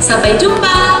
Sampai jumpa.